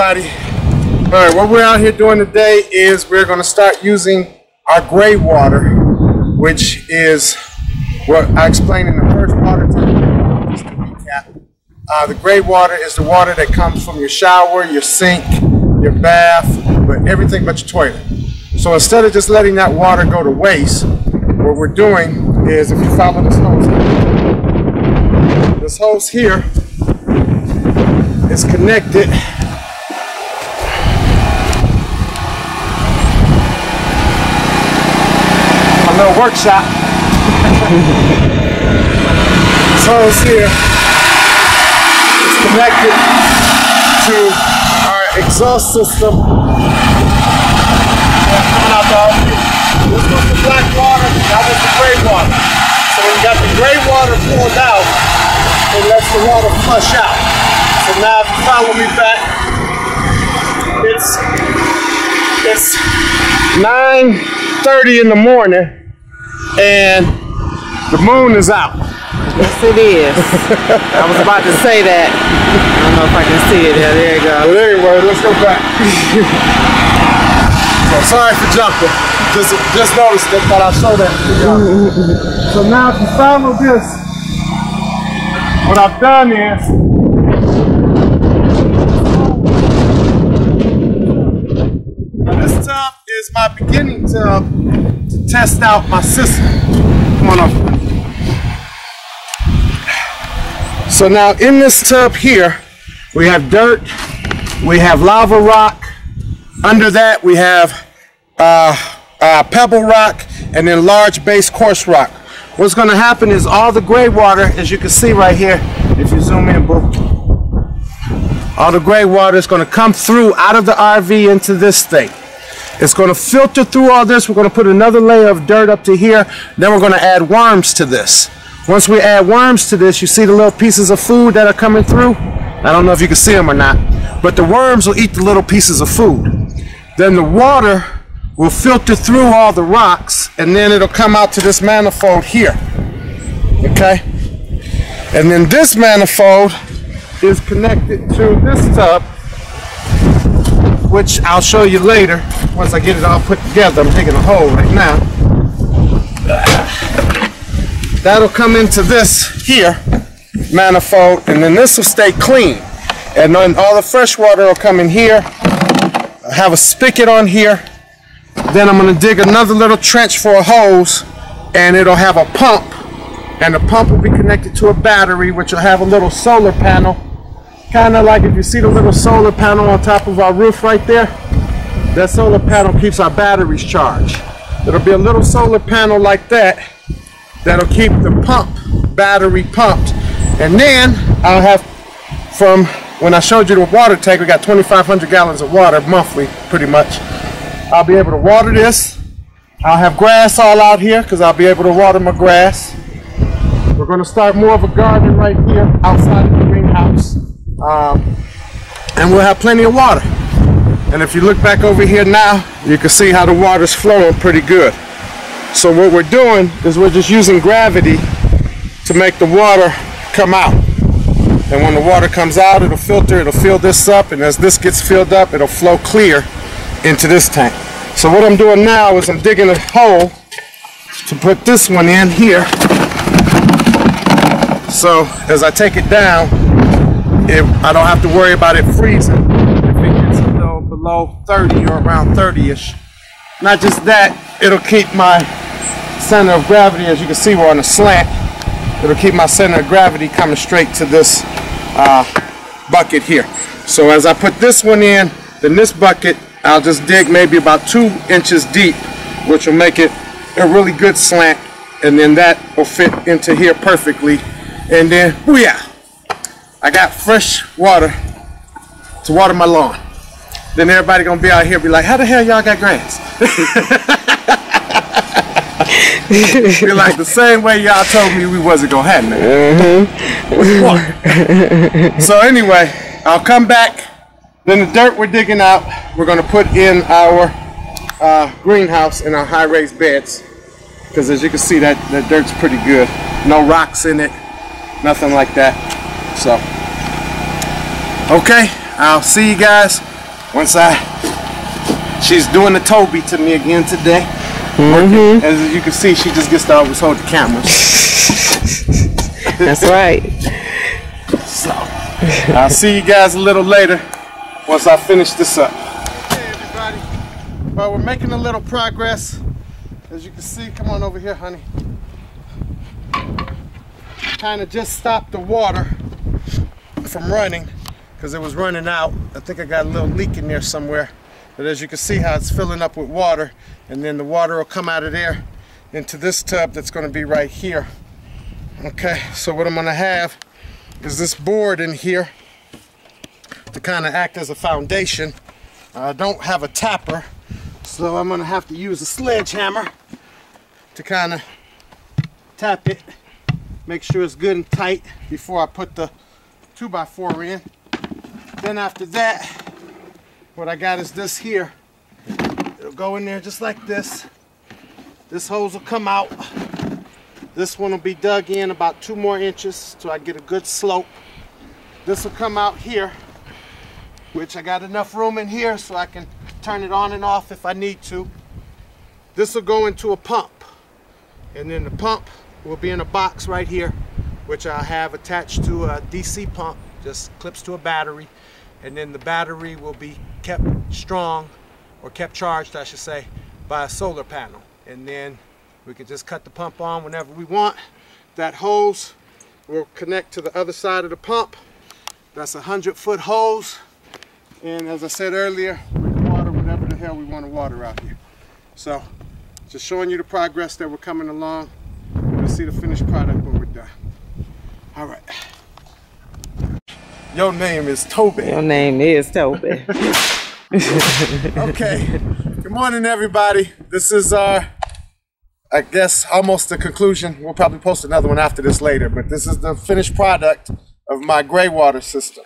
Everybody. All right, what we're out here doing today is we're going to start using our gray water, which is what I explained in the first water tank. Just to recap, the gray water is the water that comes from your shower, your sink, your bath, but everything but your toilet. So instead of just letting that water go to waste, what we're doing is, if you follow this hose here, is connected little workshop. This hose here is connected to our exhaust system coming out the outfit. This was the black water, that was the gray water. So when you got the gray water poured out, it lets the water flush out. So now if you follow me back, it's 9:30 in the morning. And the moon is out. Yes, it is. I was about to say that. I don't know if I can see it. Yeah, there you go. Well, anyway, let's go back. So, sorry for jumping. Just noticed that, but I'll show that to y'all. So now, if you follow this, what I've done is, is my beginning tub to test out my system. Come on up. So now in this tub here, we have dirt, we have lava rock, under that we have pebble rock, and then large base coarse rock. What's going to happen is all the gray water, as you can see right here, if you zoom in, bro, all the gray water is going to come through out of the RV into this thing. It's going to filter through all this. We're going to put another layer of dirt up to here. Then we're going to add worms to this. Once we add worms to this, you see the little pieces of food that are coming through? I don't know if you can see them or not, but the worms will eat the little pieces of food. Then the water will filter through all the rocks, and then it'll come out to this manifold here. Okay? And then this manifold is connected to this tub, which I'll show you later. Once I get it all put together, I'm digging a hole right now. That'll come into this here manifold, and then this will stay clean. And then all the fresh water will come in here. I have a spigot on here. Then I'm gonna dig another little trench for a hose, and it'll have a pump, and the pump will be connected to a battery, which will have a little solar panel. Kind of like if you see the little solar panel on top of our roof right there, that solar panel keeps our batteries charged. It'll be a little solar panel like that that'll keep the battery pumped. And then I'll have, from when I showed you the water tank, we got 2,500 gallons of water monthly, pretty much. I'll be able to water this. I'll have grass all out here because I'll be able to water my grass. We're going to start more of a garden right here outside of the greenhouse. And we'll have plenty of water. And if you look back over here now, you can see how the water's flowing pretty good. So what we're doing is we're just using gravity to make the water come out. And when the water comes out, it'll filter, it'll fill this up, and as this gets filled up, it'll flow clear into this tank. So what I'm doing now is I'm digging a hole to put this one in here. So as I take it down, I don't have to worry about it freezing if it gets below 30 or around 30-ish. Not just that, it'll keep my center of gravity, as you can see we're on a slant, it'll keep my center of gravity coming straight to this bucket here. So as I put this one in, then this bucket, I'll just dig maybe about 2 inches deep, which will make it a really good slant, and then that will fit into here perfectly. And then, booyah! I got fresh water to water my lawn. Then everybody gonna be out here be like, how the hell y'all got grass? Be like, the same way y'all told me we wasn't gonna have nothing. So anyway, I'll come back. Then the dirt we're digging out, we're gonna put in our greenhouse in our high-raised beds. Because as you can see, that dirt's pretty good. No rocks in it, nothing like that. So, okay, I'll see you guys Once she's doing the Toby to me again today. Mm-hmm. As you can see, she just gets to always hold the camera. That's right. So, I'll see you guys a little later once I finish this up. Hey everybody, well, we're making a little progress. As you can see, come on over here, honey. Kind of just stopped the water from running because it was running out. I think I got a little leak in there somewhere. But as you can see how it's filling up with water, and then the water will come out of there into this tub that's going to be right here. Okay, so what I'm going to have is this board in here to kind of act as a foundation. I don't have a tapper, so I'm going to have to use a sledgehammer to kind of tap it, make sure it's good and tight before I put the 2x4 in. Then after that, what I got is this here. It'll go in there just like this. This hose will come out. This one will be dug in about 2 more inches so I get a good slope. This will come out here, which I got enough room in here so I can turn it on and off if I need to. This will go into a pump, and then the pump will be in a box right here, which I'll have attached to a DC pump, just clips to a battery, and then the battery will be kept strong, or kept charged, I should say, by a solar panel. And then we can just cut the pump on whenever we want. That hose will connect to the other side of the pump. That's a 100-foot hose. And as I said earlier, we can water whatever the hell we want to water out here. So, just showing you the progress that we're coming along. You'll see the finished product when we're done. All right. Your name is Toby. Your name is Toby. Okay. Good morning, everybody. This is our, I guess, almost the conclusion. We'll probably post another one after this later, but this is the finished product of my gray water system.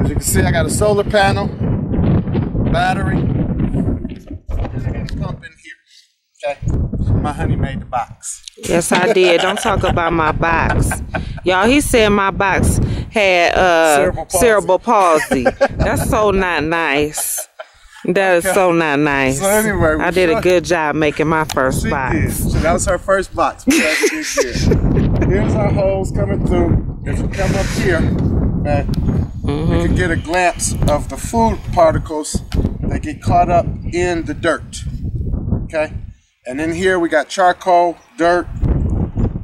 As you can see, I got a solar panel, battery, and pump in here. Okay, my honey made the box. Yes, I did. Don't talk about my box. Y'all, he said my box had cerebral palsy. That's so not nice. That is so not nice. So anyway, I did a good job making my first box. So that was her first box. Here's our hose coming through. If you come up here, okay, you can get a glance of the food particles that get caught up in the dirt. Okay, and in here we got charcoal, dirt,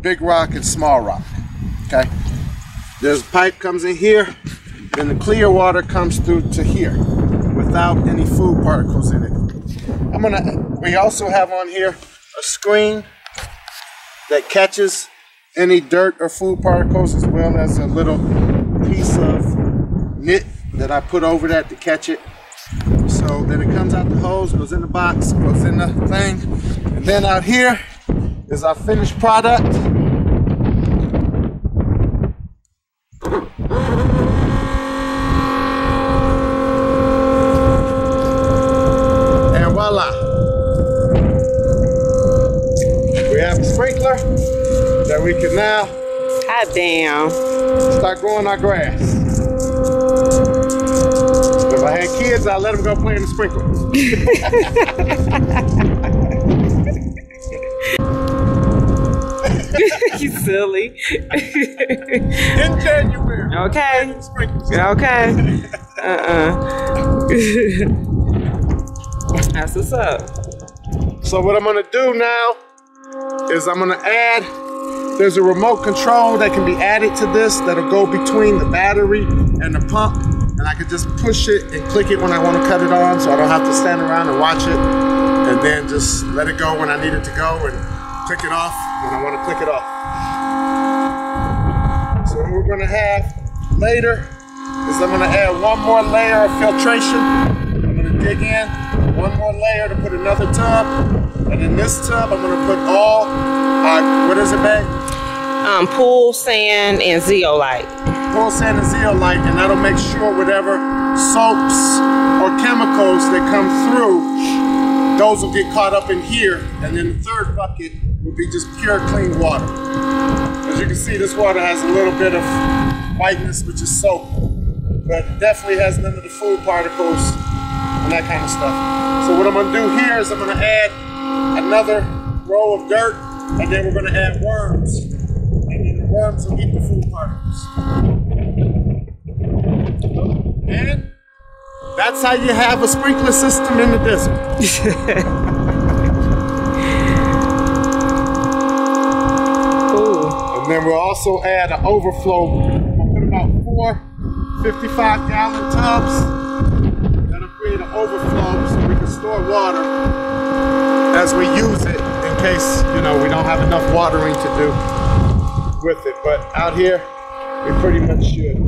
big rock, and small rock. Okay, there's a pipe comes in here, then the clear water comes through to here, without any food particles in it. We also have on here a screen that catches any dirt or food particles, as well as a little piece of knit that I put over that to catch it. So then it comes out the hose, goes in the box, goes in the thing. And then out here is our finished product. That we can now start growing our grass. If I had kids, I'd let them go play in the sprinklers. You silly. In January. Okay. Okay. That's what's up. So what I'm gonna do now is I'm gonna add, there's a remote control that can be added to this that'll go between the battery and the pump, and I can just push it and click it when I want to cut it on, so I don't have to stand around and watch it, and then just let it go when I need it to go and click it off when I want to click it off. So what we're gonna have later is I'm gonna add one more layer of filtration. I'm gonna dig in one more layer to put another tub. And in this tub, I'm going to put all our, what is it, babe? Pool sand and zeolite. Pool sand and zeolite, and that'll make sure whatever soaps or chemicals that come through, those will get caught up in here. And then the third bucket will be just pure, clean water. As you can see, this water has a little bit of whiteness, which is soap. but definitely has none of the food particles and that kind of stuff. So what I'm gonna do here is I'm gonna add another row of dirt, and then we're gonna add worms, and then the worms will eat the food particles. And that's how you have a sprinkler system in the desert. And then we'll also add an overflow. I'll put about 4 55-gallon tubs. That'll create an overflow so we can store water as we use it in case, you know, we don't have enough watering to do with it. But out here, we pretty much should.